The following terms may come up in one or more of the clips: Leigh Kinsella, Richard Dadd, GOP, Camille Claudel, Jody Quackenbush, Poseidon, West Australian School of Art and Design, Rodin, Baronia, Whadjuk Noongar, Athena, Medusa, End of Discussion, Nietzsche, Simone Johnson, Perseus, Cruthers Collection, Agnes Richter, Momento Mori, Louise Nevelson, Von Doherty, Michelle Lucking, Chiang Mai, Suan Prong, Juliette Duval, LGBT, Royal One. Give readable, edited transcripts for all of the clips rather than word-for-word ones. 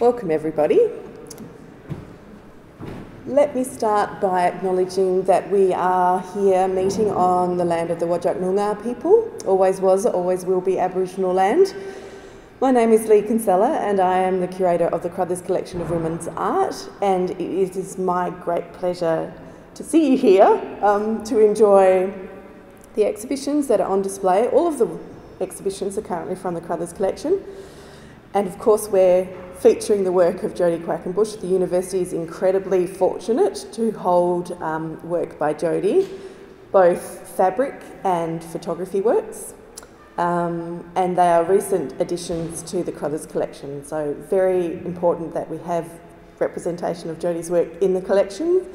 Welcome everybody. Let me start by acknowledging that we are here meeting on the land of the Whadjuk Noongar people, always was, always will be Aboriginal land. My name is Leigh Kinsella and I am the curator of the Cruthers Collection of Women's Art, and it is my great pleasure to see you here to enjoy the exhibitions that are on display. All of the exhibitions are currently from the Cruthers Collection. And of course, we're featuring the work of Jody Quackenbush. The university is incredibly fortunate to hold work by Jody, both fabric and photography works. And they are recent additions to the Cruthers collection. So very important that we have representation of Jody's work in the collection,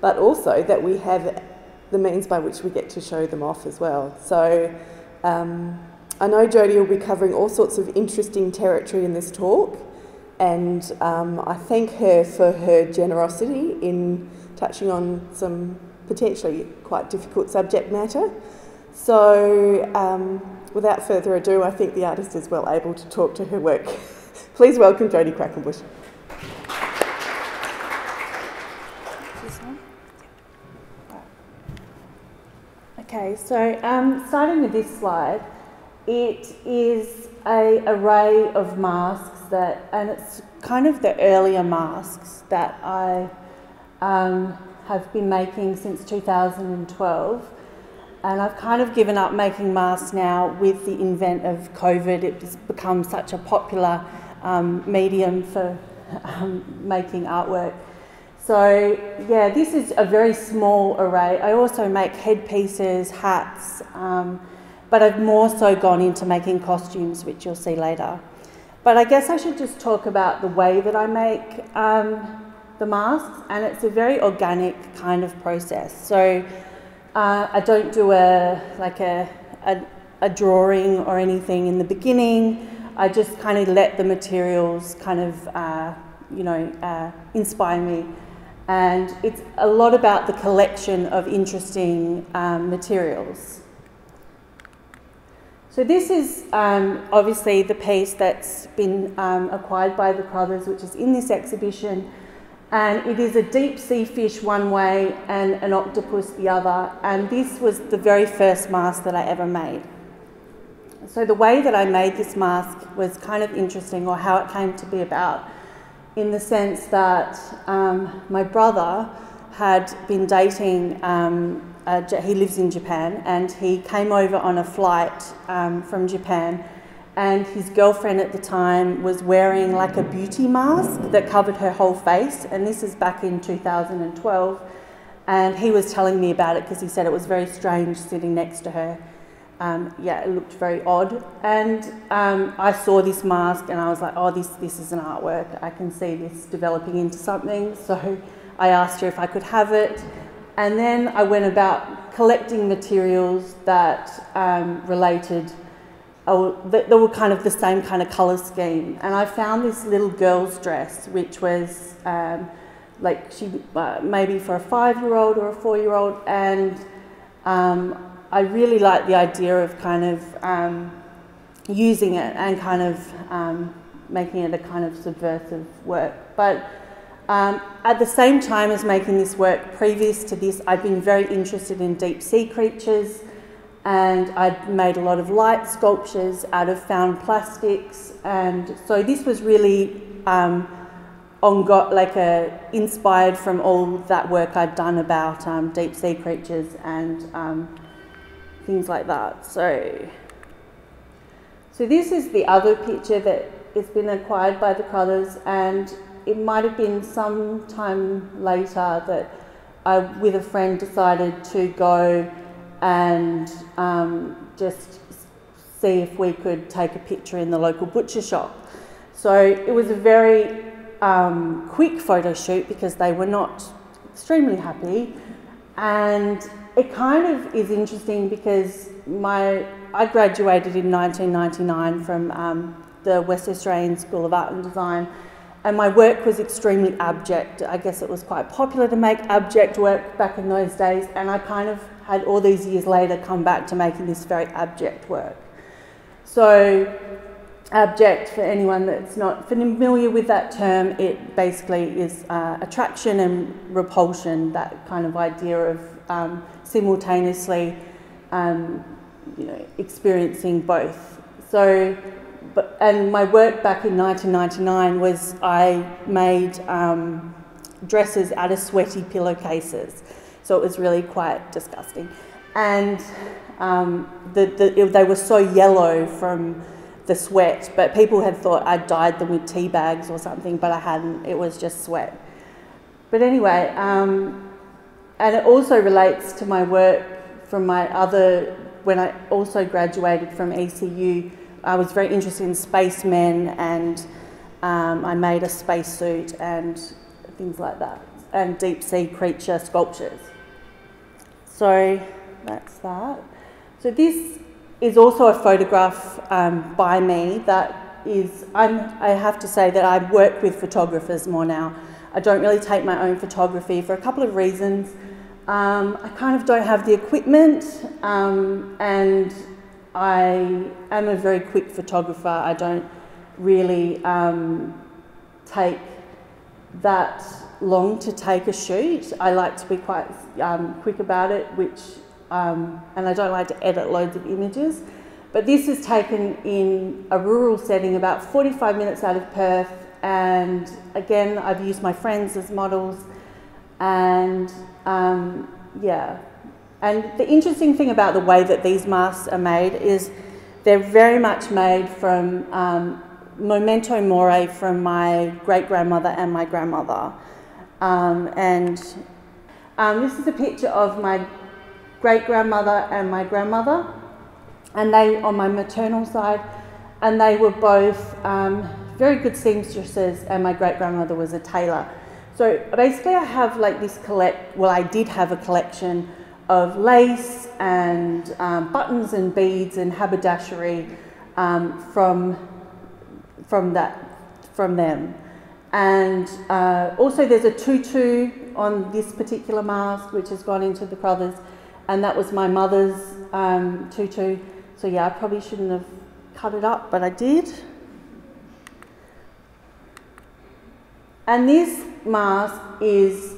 but also that we have the means by which we get to show them off as well. So I know Jody will be covering all sorts of interesting territory in this talk, and I thank her for her generosity in touching on some potentially quite difficult subject matter. So without further ado, I think the artist is well able to talk to her work. Please welcome Jody Quackenbush. Okay, so starting with this slide, it is an array of masks that, and it's kind of the earlier masks that I have been making since 2012. And I've kind of given up making masks now with the invent of COVID. It's become such a popular medium for making artwork. So yeah, this is a very small array. I also make headpieces, hats, but I've more so gone into making costumes, which you'll see later. But I guess I should just talk about the way that I make the masks, and it's a very organic kind of process. So I don't do a drawing or anything in the beginning. I just kind of let the materials kind of inspire me, and it's a lot about the collection of interesting materials. So this is obviously the piece that's been acquired by the Cruthers, which is in this exhibition, and it is a deep sea fish one way and an octopus the other, and this was the very first mask that I ever made. So the way that I made this mask was kind of interesting, or how it came to be about, in the sense that my brother had been dating he lives in Japan, and he came over on a flight from Japan, and his girlfriend at the time was wearing like a beauty mask that covered her whole face, and this is back in 2012, and he was telling me about it because he said it was very strange sitting next to her. Yeah, it looked very odd, and I saw this mask and I was like, oh, this is an artwork. I can see this developing into something. So I asked her if I could have it. And then I went about collecting materials that related, that were kind of the same kind of colour scheme. And I found this little girl's dress, which was like maybe for a 5-year-old or a 4-year-old. And I really liked the idea of kind of using it and kind of making it a kind of subversive work. But at the same time as making this work, previous to this, I've been very interested in deep sea creatures, and I'd made a lot of light sculptures out of found plastics, and so this was really inspired from all that work I'd done about deep sea creatures and things like that. So this is the other picture that has been acquired by the Cruthers, and it might have been some time later that I, with a friend, decided to go and just see if we could take a picture in the local butcher shop. So it was a very quick photo shoot because they were not extremely happy, and it kind of is interesting because I graduated in 1999 from the West Australian School of Art and Design. And my work was extremely abject. I guess it was quite popular to make abject work back in those days, and I kind of had all these years later come back to making this very abject work. So Abject, for anyone that's not familiar with that term, it basically is attraction and repulsion, that kind of idea of simultaneously you know, experiencing both. So, but, and my work back in 1999 was I made dresses out of sweaty pillowcases, so it was really quite disgusting. And they were so yellow from the sweat, but people had thought I'd dyed them with tea bags or something, but I hadn't, it was just sweat. But anyway, and it also relates to my work from my other, when I also graduated from ECU, I was very interested in spacemen, and I made a spacesuit and things like that, and deep sea creature sculptures. So that's that. So this is also a photograph by me that is, I have to say that I work with photographers more now. I don't really take my own photography for a couple of reasons. I kind of don't have the equipment, and I am a very quick photographer. I don't really take that long to take a shoot. I like to be quite quick about it, which and I don't like to edit loads of images. But this is taken in a rural setting about 45 minutes out of Perth, and again I've used my friends as models, and yeah. And the interesting thing about the way that these masks are made is they're very much made from memento mori from my great-grandmother and my grandmother. This is a picture of my great-grandmother and my grandmother, and they on my maternal side, and they were both very good seamstresses, and my great-grandmother was a tailor. So basically I have like this I did have a collection of lace and buttons and beads and haberdashery from them. And also there's a tutu on this particular mask which has gone into the Cruthers, and that was my mother's tutu. So yeah, I probably shouldn't have cut it up, but I did. And this mask is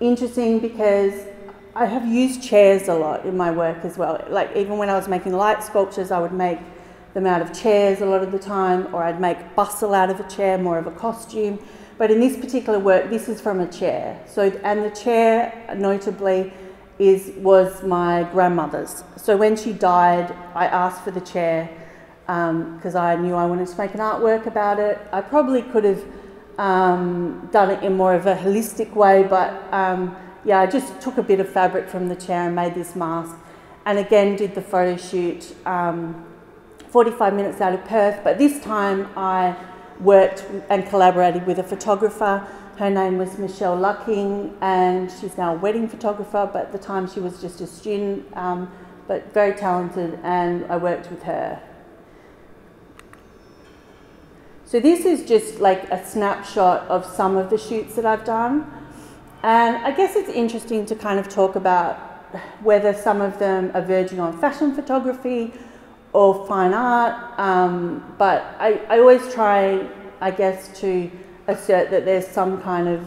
interesting because I have used chairs a lot in my work as well. Like even when I was making light sculptures, I would make them out of chairs a lot of the time, or I'd make bustle out of a chair, more of a costume. But in this particular work, this is from a chair. So, and the chair notably was my grandmother's. So when she died, I asked for the chair because I knew I wanted to make an artwork about it. I probably could have done it in more of a holistic way, but yeah, I just took a bit of fabric from the chair and made this mask, and again did the photo shoot 45 minutes out of Perth, but this time I worked and collaborated with a photographer. Her name was Michelle Lucking, and she's now a wedding photographer, but at the time she was just a student, but very talented, and I worked with her. So this is just like a snapshot of some of the shoots that I've done. And I guess it's interesting to kind of talk about whether some of them are verging on fashion photography or fine art, but I always try, I guess, to assert that there's some kind of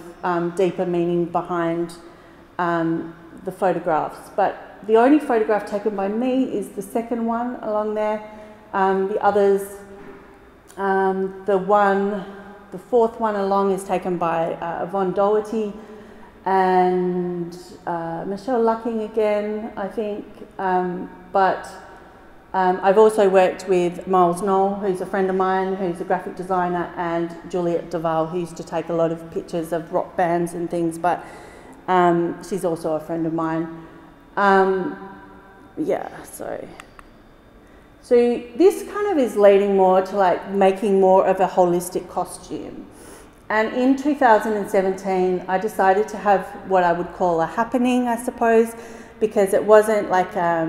deeper meaning behind the photographs. But the only photograph taken by me is the second one along there. The others, the fourth one along is taken by Von Doherty and Michelle Lucking again, I think. I've also worked with Miles Noll, who's a friend of mine, who's a graphic designer, and Juliette Duval, who used to take a lot of pictures of rock bands and things, but she's also a friend of mine. Yeah, so this kind of is leading more to like making more of a holistic costume. And in 2017, I decided to have what I would call a happening, I suppose, because it wasn't like a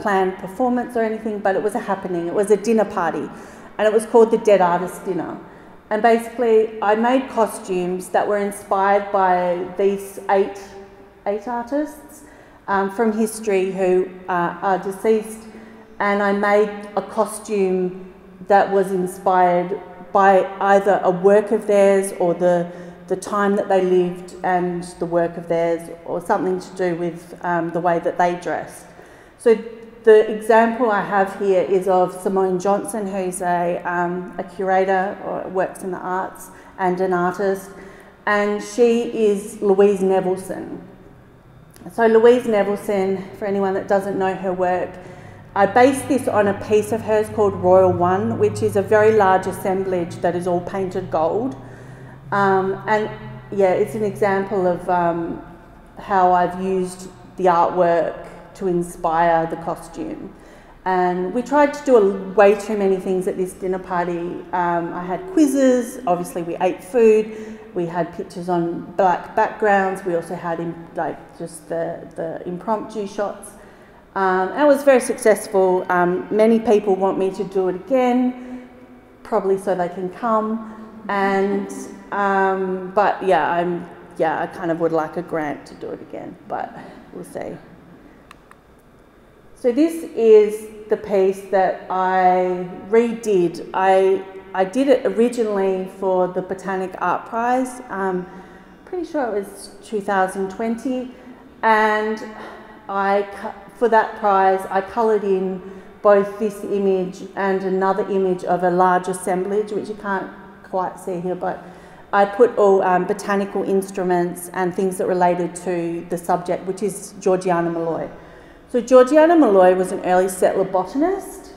planned performance or anything, but it was a happening. It was a dinner party, and it was called the Dead Artist Dinner. And basically, I made costumes that were inspired by these eight artists from history who are deceased, and I made a costume that was inspired by either a work of theirs or the time that they lived and the work of theirs, or something to do with the way that they dressed. So the example I have here is of Simone Johnson, who's a curator or works in the arts and an artist, and she is Louise Nevelson. So Louise Nevelson, for anyone that doesn't know her work, I based this on a piece of hers called Royal One, which is a very large assemblage that is all painted gold. And yeah, it's an example of how I've used the artwork to inspire the costume. And we tried to do way too many things at this dinner party. I had quizzes, obviously we ate food, we had pictures on black backgrounds, we also had just the impromptu shots. And it was very successful. Many people want me to do it again, probably so they can come. And but yeah, I kind of would like a grant to do it again, but we'll see. So this is the piece that I redid. I did it originally for the Botanic Art Prize. Pretty sure it was 2020, and for that prize, I coloured in both this image and another image of a large assemblage, which you can't quite see here, but I put all botanical instruments and things that related to the subject, which is Georgiana Molloy. So Georgiana Molloy was an early settler botanist,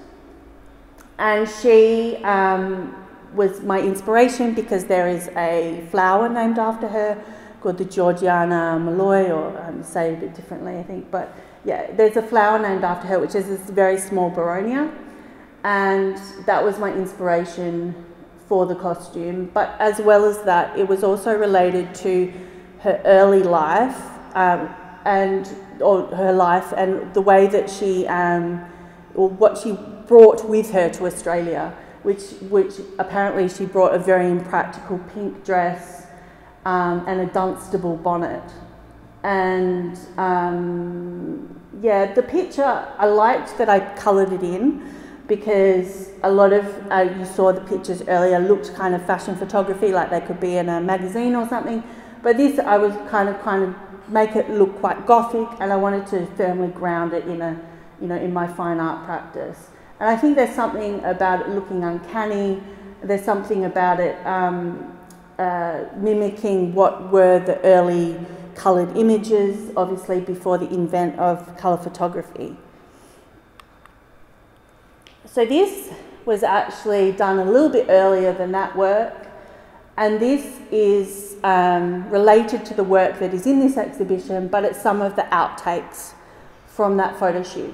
and she was my inspiration because there is a flower named after her called the Georgiana Molloy, or say a bit differently, I think, but yeah, there's a flower named after her, which is this very small Baronia, and that was my inspiration for the costume. But as well as that, it was also related to her early life and the way that she, or what she brought with her to Australia, which apparently she brought a very impractical pink dress and a Dunstable bonnet. And yeah, the picture, I liked that I coloured it in because a lot of, you saw the pictures earlier, looked kind of fashion photography, like they could be in a magazine or something. But this, I was kind of make it look quite gothic, and I wanted to firmly ground it in in my fine art practice. And I think there's something about it looking uncanny, there's something about it mimicking what were the early coloured images, obviously before the invent of colour photography. So this was actually done a little bit earlier than that work. And this is related to the work that is in this exhibition, but it's some of the outtakes from that photo shoot.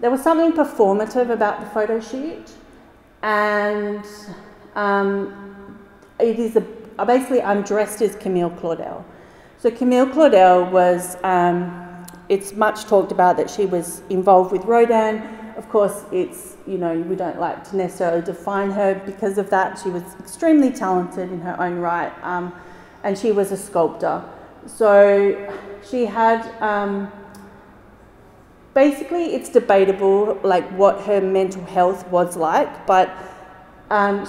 There was something performative about the photo shoot, and it is basically I'm dressed as Camille Claudel. So Camille Claudel was, it's much talked about that she was involved with Rodin. Of course, it's, we don't like to necessarily define her because of that. She was extremely talented in her own right, and she was a sculptor. So she had, basically it's debatable like what her mental health was like, but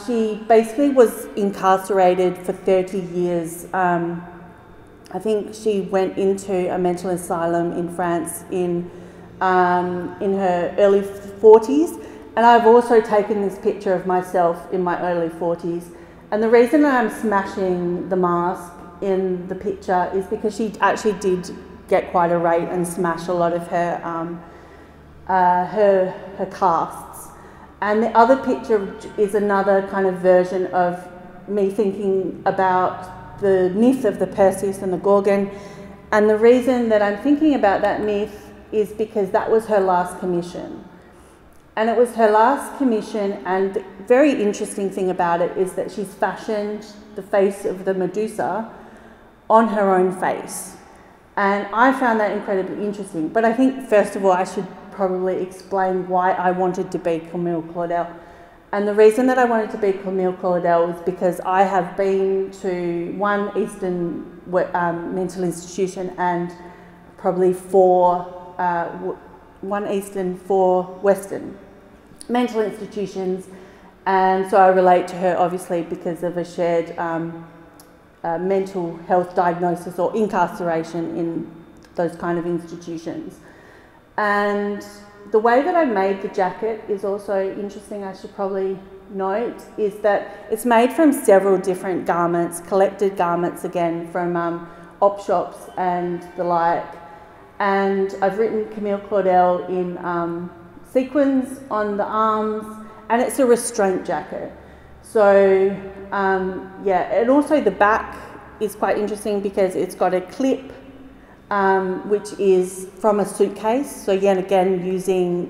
she basically was incarcerated for 30 years. I think she went into a mental asylum in France in her early 40s, and I've also taken this picture of myself in my early 40s. And the reason I'm smashing the mask in the picture is because she actually did get quite a rate and smash a lot of her her casts. And the other picture is another kind of version of me thinking about the myth of the Perseus and the Gorgon. And the reason that I'm thinking about that myth is because that was her last commission. And it was her last commission, and the very interesting thing about it is that she's fashioned the face of the Medusa on her own face. And I found that incredibly interesting. But I think, first of all, I should probably explain why I wanted to be Camille Claudel. And the reason that I wanted to be Camille Claudel was because I have been to one Eastern mental institution and probably one Eastern, four Western mental institutions, And so I relate to her, obviously, because of a shared mental health diagnosis or incarceration in those kind of institutions. And the way that I made the jacket is also interesting, I should probably note, is that it's made from several different garments, collected garments again from op shops and the like. And I've written Camille Claudel in sequins on the arms, and it's a restraint jacket. So yeah, and also the back is quite interesting because it's got a clip which is from a suitcase. So yet again, using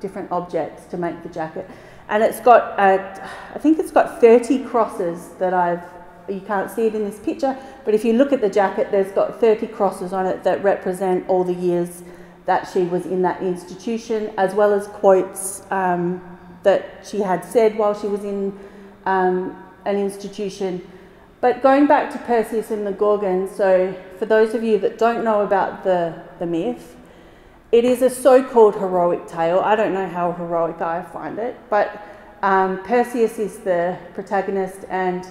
different objects to make the jacket. And it's got, I think it's got 30 crosses that I've, you can't see it in this picture, but if you look at the jacket, there's got 30 crosses on it that represent all the years that she was in that institution, as well as quotes that she had said while she was in an institution. But going back to Perseus and the Gorgon, so for those of you that don't know about the myth, it is a so-called heroic tale. I don't know how heroic I find it, but Perseus is the protagonist, and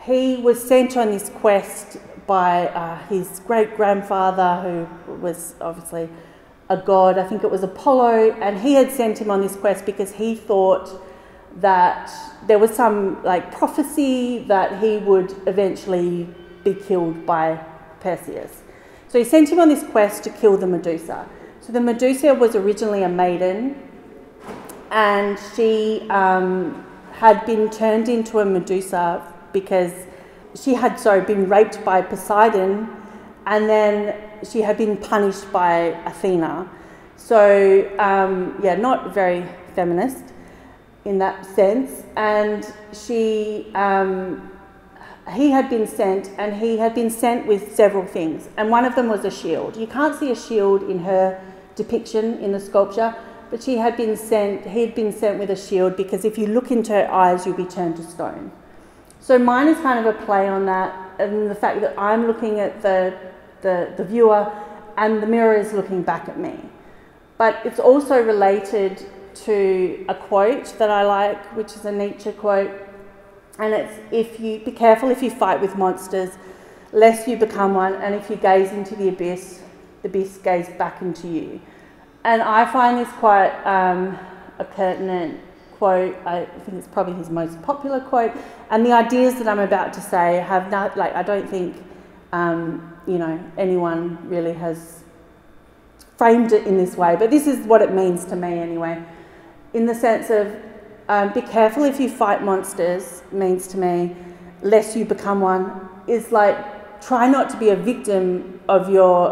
he was sent on this quest by his great-grandfather, who was obviously a god. I think it was Apollo, and he had sent him on this quest because he thought that there was some like prophecy that he would eventually be killed by Perseus. So he sent him on this quest to kill the Medusa. So the Medusa was originally a maiden, and she had been turned into a Medusa because she had been raped by Poseidon, and then she had been punished by Athena. So yeah, not very feminist in that sense. And she, he had been sent, and he had been sent with several things. And one of them was a shield. You can't see a shield in her depiction in the sculpture, but she had been sent, he'd been sent with a shield because if you look into her eyes, you'll be turned to stone. So mine is kind of a play on that, and the fact that I'm looking at the viewer and the mirror is looking back at me. But it's also related to a quote that I like, which is a Nietzsche quote, and it's, "If you be careful if you fight with monsters, lest you become one, and if you gaze into the abyss gaze back into you." And I find this quite a pertinent quote. I think it's probably his most popular quote, and the ideas that I'm about to say have not, like, I don't think you know, anyone really has framed it in this way, but this is what it means to me anyway, in the sense of be careful if you fight monsters means to me, lest you become one, is like try not to be a victim of your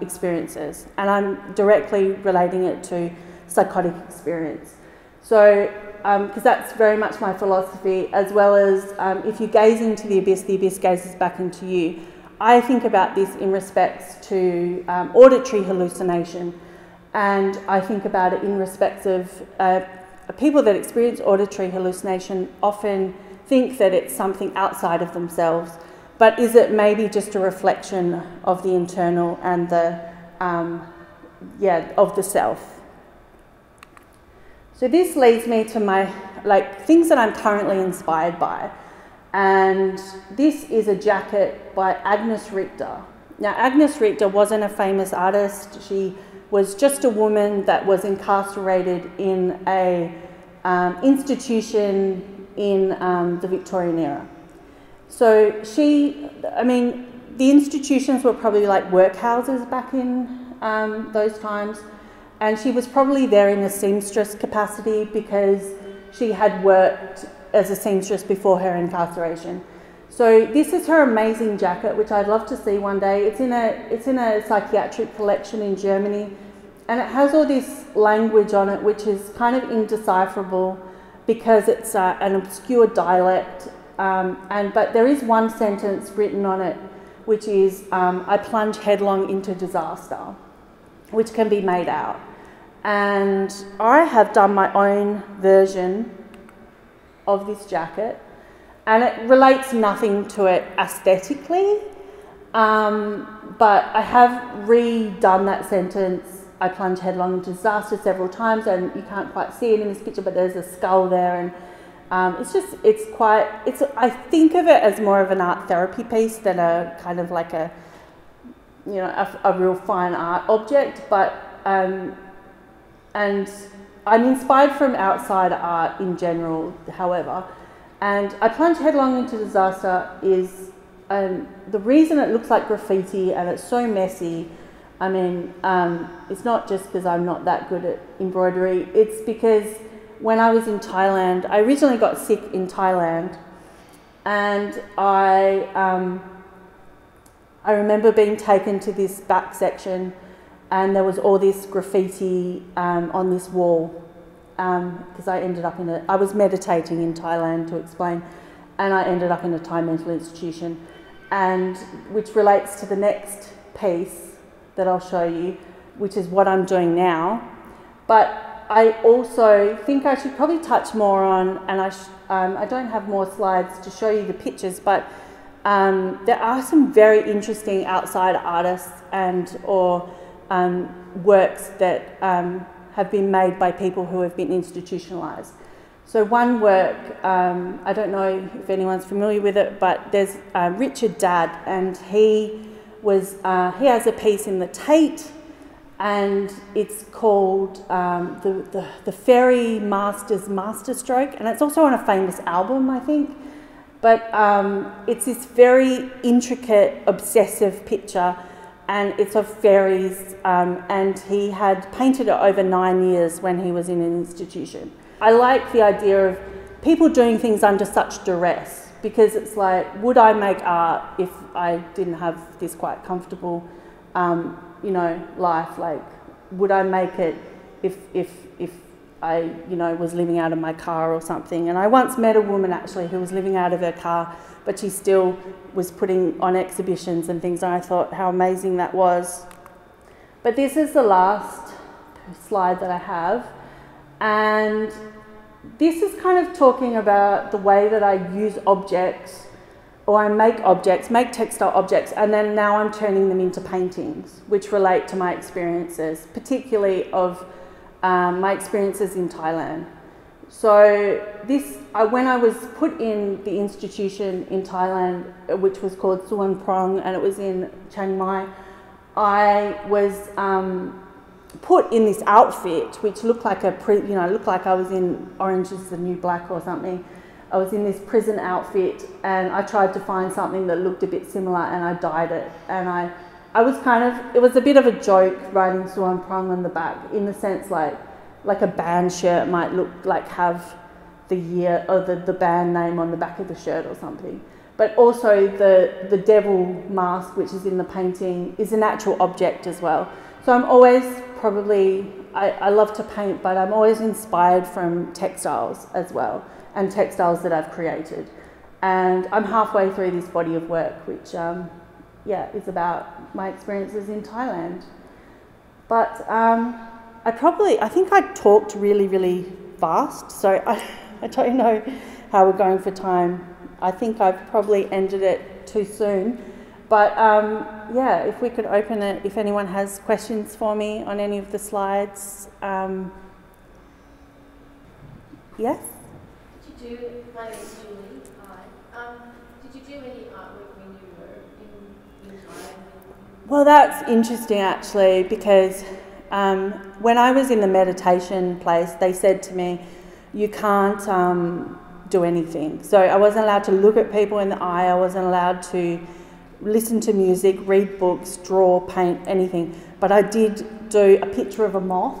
experiences, and I'm directly relating it to psychotic experience. So, because that's very much my philosophy, as well as if you gaze into the abyss gazes back into you. I think about this in respects to auditory hallucination, and I think about it in respects of people that experience auditory hallucination often think that it's something outside of themselves, but is it maybe just a reflection of the internal and the, yeah, of the self. So this leads me to my, like, things that I'm currently inspired by. And this is a jacket by Agnes Richter. Now, Agnes Richter wasn't a famous artist. She was just a woman that was incarcerated in a institution in the Victorian era. So she, I mean, the institutions were probably like workhouses back in those times. And she was probably there in a seamstress capacity because she had worked as a seamstress before her incarceration. So this is her amazing jacket, which I'd love to see one day. It's in a psychiatric collection in Germany, and it has all this language on it, which is kind of indecipherable because it's an obscure dialect. But there is one sentence written on it, which is, "I plunge headlong into disaster," which can be made out. And I have done my own version of this jacket, and it relates nothing to it aesthetically, but I have redone that sentence I plunge headlong into disaster several times, and you can't quite see it in this picture, but there's a skull there, and I think of it as more of an art therapy piece than a kind of like a, you know, a real fine art object, but, and I'm inspired from outside art in general, however, and I plunge headlong into disaster is, the reason it looks like graffiti and it's so messy, I mean, it's not just because I'm not that good at embroidery, it's because when I was in Thailand, I originally got sick in Thailand, and I remember being taken to this back section, and there was all this graffiti on this wall, because I ended up in a, I was meditating in Thailand to explain, and I ended up in a Thai mental institution, and which relates to the next piece that I'll show you, which is what I'm doing now. But I also think I should probably touch more on, and I don't have more slides to show you the pictures, but there are some very interesting outside artists and or works that have been made by people who have been institutionalized. So one work, I don't know if anyone's familiar with it, but there's Richard Dadd, and he has a piece in the Tate, and it's called the Fairy Master's Masterstroke, and it's also on a famous album, I think. But it's this very intricate, obsessive picture, and it's of fairies, and he had painted it over 9 years when he was in an institution. I like the idea of people doing things under such duress, because it's like, would I make art if I didn't have this quite comfortable you know, life? Like, would I make it if I, you know, was living out of my car or something? And I once met a woman actually who was living out of her car, but she still was putting on exhibitions and things, and I thought how amazing that was. But this is the last slide that I have, and this is kind of talking about the way that I use objects, or I make objects, make textile objects, and then now I'm turning them into paintings, which relate to my experiences, particularly of my experiences in Thailand. So this, when I was put in the institution in Thailand, which was called Suan Prong, and it was in Chiang Mai, I was put in this outfit, which looked like a, you know, looked like I was in Orange Is the New Black or something. I was in this prison outfit, and I tried to find something that looked a bit similar, and I dyed it. And I was kind of, it was a bit of a joke writing Suan Prong on the back, in the sense like a band shirt might look like have the year or the band name on the back of the shirt or something. But also the devil mask, which is in the painting, is an actual object as well. So I'm always probably, I love to paint, but I'm always inspired from textiles as well, and textiles that I've created. And I'm halfway through this body of work, which, yeah, is about my experiences in Thailand. But I think I talked really, really fast, so I don't know how we're going for time. I think I've probably ended it too soon. But yeah, if we could open it, if anyone has questions for me on any of the slides. Yes? My name is Julie. Hi. Did you do any artwork when you were in Thailand? Well, that's interesting actually, because when I was in the meditation place, they said to me, you can't do anything. So I wasn't allowed to look at people in the eye, I wasn't allowed to listen to music, read books, draw, paint, anything. But I did do a picture of a moth,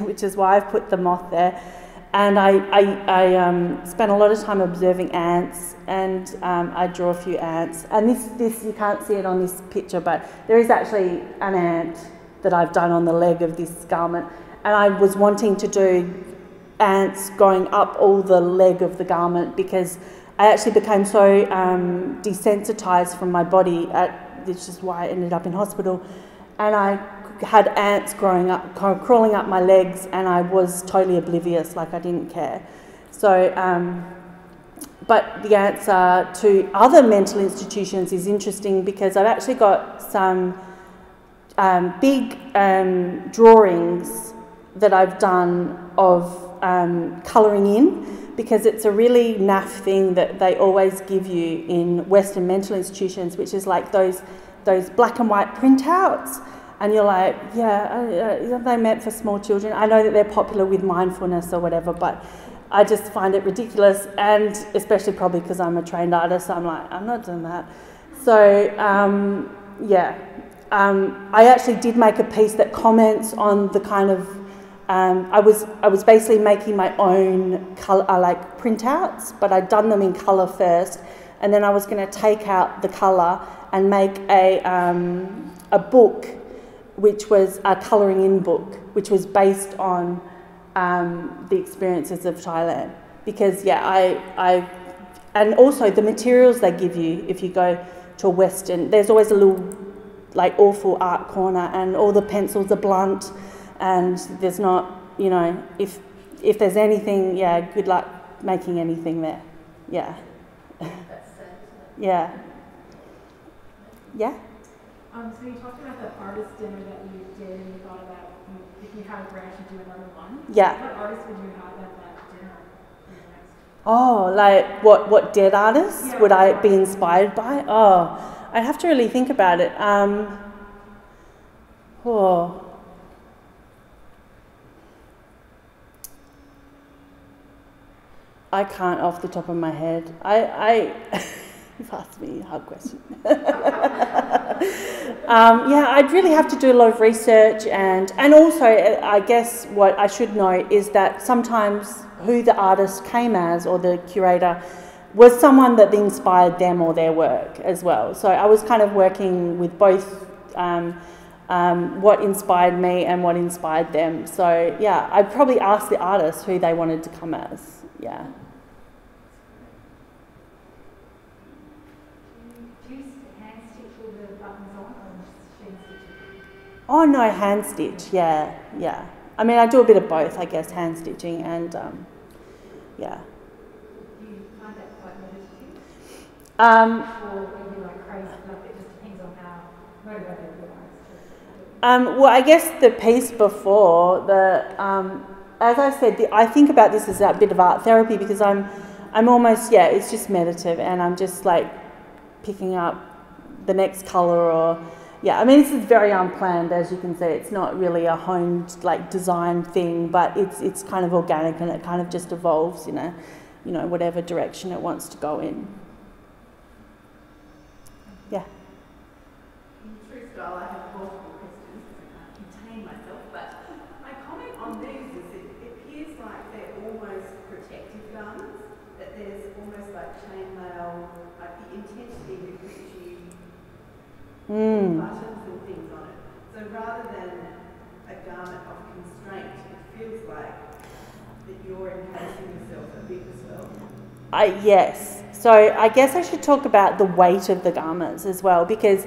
which is why I've put the moth there. And I spent a lot of time observing ants, and I draw a few ants. And this you can't see it on this picture, but there is actually an ant that I've done on the leg of this garment. And I was wanting to do ants going up all the leg of the garment, because I actually became so desensitized from my body, which is why I ended up in hospital. And I had ants crawling up my legs, and I was totally oblivious, like I didn't care. So, but the answer to other mental institutions is interesting, because I've actually got some big drawings that I've done of colouring in, because it's a really naff thing that they always give you in Western mental institutions, which is like those black and white printouts. And you're like, yeah, isn't they meant for small children? I know that they're popular with mindfulness or whatever, but I just find it ridiculous, and especially probably because I'm a trained artist, I'm like, I'm not doing that. So, yeah. I actually did make a piece that comments on the kind of, I was basically making my own colour, like printouts, but I'd done them in colour first, and then I was going to take out the colour and make a book, which was a colouring in book, which was based on the experiences of Thailand. Because yeah, I and also the materials they give you if you go to a Western, there's always a little like awful art corner, and all the pencils are blunt, and there's not, you know, if there's anything, yeah, good luck making anything there. Yeah. Yeah. Yeah. So you talked about the artist dinner that you did, and you thought about if you had a branch, you'd do another one. Yeah. What artists would you have at that dinner? Oh, like what dead artists, yeah, would I be inspired by? Oh, I'd have to really think about it. Oh. I can't off the top of my head. I You've asked me a hard question. Yeah, I'd really have to do a lot of research, and also I guess what I should know is that sometimes who the artist came as, or the curator, was someone that inspired them or their work as well. So I was kind of working with both what inspired me and what inspired them. So yeah, I'd probably ask the artist who they wanted to come as, yeah. Oh no, hand stitch, yeah, yeah. I mean, I do a bit of both, I guess, hand stitching and, yeah. Do you find that quite meditative? Or are you like crazy, like it just depends on how motivated you are? Well, I guess the piece before, the, as I said, I think about this as a bit of art therapy, because I'm almost, yeah, it's just meditative, and I'm just like picking up the next colour or... Yeah, I mean, this is very unplanned, as you can see. It's not really a honed, like, design thing, but it's kind of organic, and it kind of just evolves in a, you know, whatever direction it wants to go in. Yeah. In true style, I have multiple questions because I can't contain myself, but my comment on these is it appears like they're almost protective garments, that there's almost like chainmail, like the intensity with which you... buttons and things on it. So rather than a garment of constraint, it feels like that you're encasing yourself a bit as well. Yes. So I guess I should talk about the weight of the garments as well, because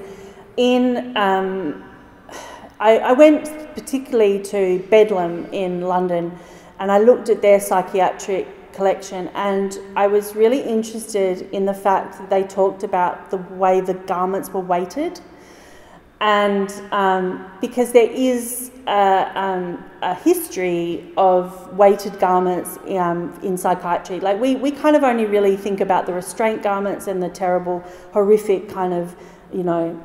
in I went particularly to Bedlam in London, and I looked at their psychiatric collection, and I was really interested in the fact that they talked about the way the garments were weighted. And because there is a history of weighted garments in psychiatry. Like we kind of only really think about the restraint garments and the terrible, horrific kind of, you know,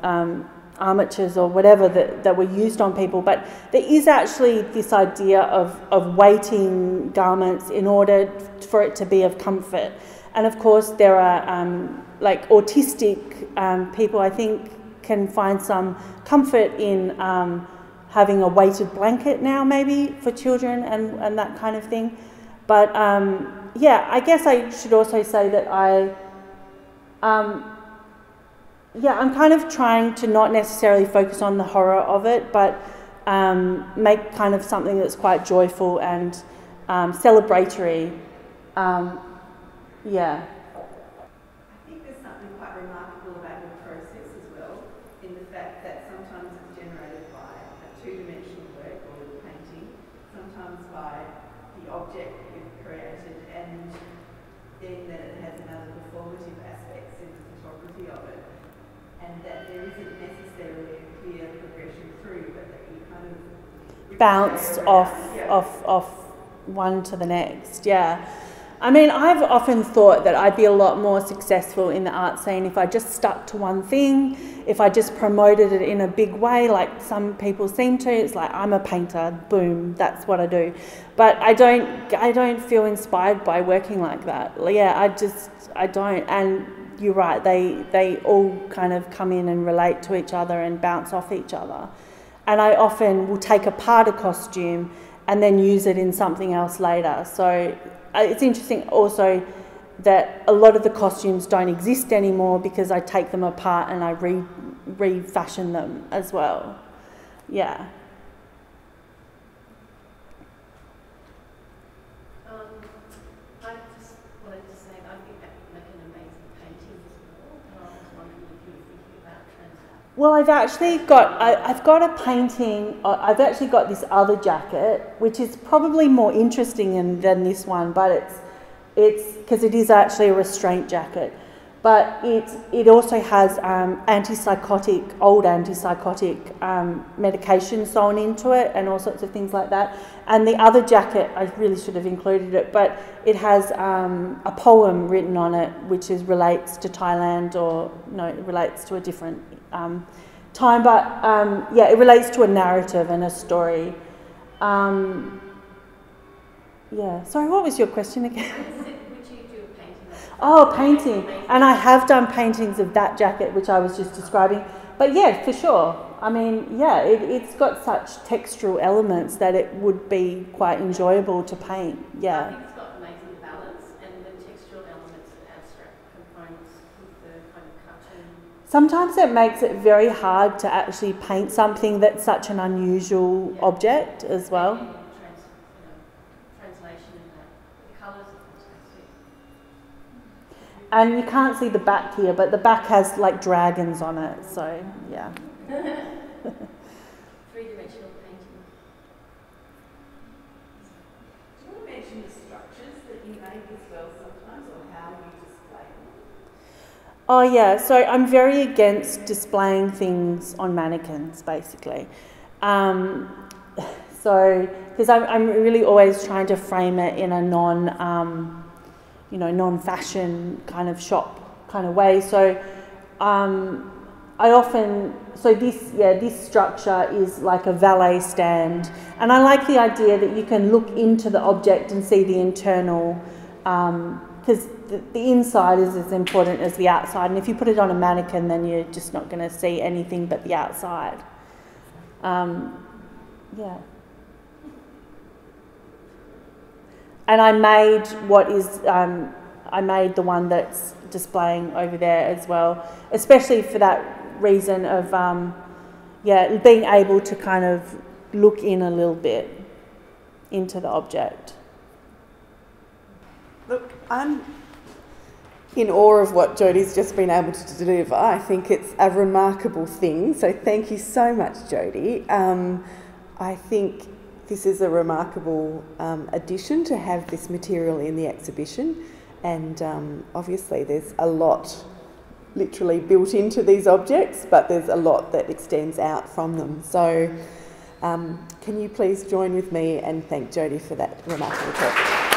armatures or whatever that were used on people. But there is actually this idea of weighting garments in order for it to be of comfort. And of course there are like autistic people, I think, can find some comfort in having a weighted blanket now, maybe, for children and that kind of thing. But yeah, I guess I should also say that yeah, I'm kind of trying to not necessarily focus on the horror of it, but make kind of something that's quite joyful and celebratory. Yeah. I think there's something quite remarkable about your process as well, in the fact that sometimes it's generated by a two-dimensional work or a painting, sometimes by the object that you've created, and then that it has another performative aspect in the photography of it. and that there isn't necessarily a clear progression through, but that you kind of bounce off one to the next. Yeah. I mean, I've often thought that I'd be a lot more successful in the art scene if I just stuck to one thing, if I just promoted it in a big way, like some people seem to. It's like, I'm a painter, boom, that's what I do. But I don't feel inspired by working like that. Yeah, I don't. And you're right, they all kind of come in and relate to each other and bounce off each other. And I often will take apart a costume and then use it in something else later. So it's interesting also that a lot of the costumes don't exist anymore because I take them apart and I refashion them as well. Yeah. I just wanted to say that I think that would make an amazing painting as well, and I was wondering if you were thinking about translating. Well, I've actually got, I've got a painting, I've actually got this other jacket, which is probably more interesting than this one, but it's because it is actually a restraint jacket, but it also has old antipsychotic medication sewn into it and all sorts of things like that. And the other jacket, I really should have included it, but it has a poem written on it, which relates to Thailand, or no, it relates to a different time, but yeah, it relates to a narrative and a story. Yeah. Sorry, what was your question again? Would you do a painting? Oh, painting. And I have done paintings of that jacket, which I was just describing. But yeah, for sure. I mean, yeah, it's got such textural elements that it would be quite enjoyable to paint. Yeah. I think it's got amazing balance, and the textural elements and abstract components with the kind of cartoon. Sometimes it makes it very hard to actually paint something that's such an unusual object as well. And you can't see the back here, but the back has like dragons on it, so yeah. Three-dimensional painting. Do you want to mention the structures that you make as well sometimes, or how you display them? Oh yeah, so I'm very against displaying things on mannequins, basically. So, because I'm really always trying to frame it in a non-fashion kind of shop kind of way. So this structure is like a valet stand. And I like the idea that you can look into the object and see the internal, because the inside is as important as the outside. And if you put it on a mannequin, then you're just not going to see anything but the outside. Yeah. And I made I made the one that's displaying over there as well, especially for that reason of, being able to kind of look in a little bit into the object. Look, I'm in awe of what Jody's just been able to deliver. I think it's a remarkable thing. So thank you so much, Jody. I think this is a remarkable addition to have this material in the exhibition, and obviously there's a lot literally built into these objects, but there's a lot that extends out from them. So can you please join with me and thank Jody for that remarkable talk.